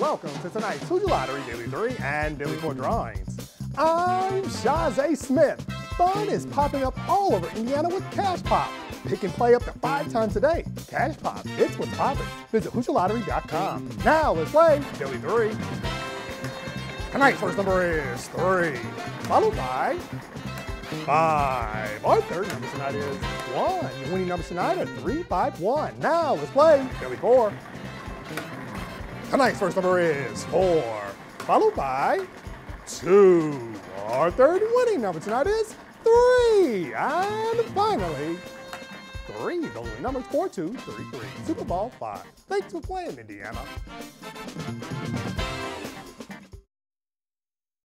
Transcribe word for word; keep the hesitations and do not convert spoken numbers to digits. Welcome to tonight's Hoosier Lottery Daily three and Daily four drawings. I'm Shazze Smith. Fun is popping up all over Indiana with Cash Pop. Pick and play up to five times a day. Cash Pop, it's what's popping. Visit Hoosier Lottery dot com. Now let's play Daily three. Tonight's first number is three, followed by five. Our third number tonight is one. Your winning numbers tonight are three, five, one. Now let's play Daily four. Tonight's first number is four, followed by two. Our third winning number tonight is three. And finally, three. The winning number is four, two, three, three. Super Bowl five. Thanks for playing, Indiana.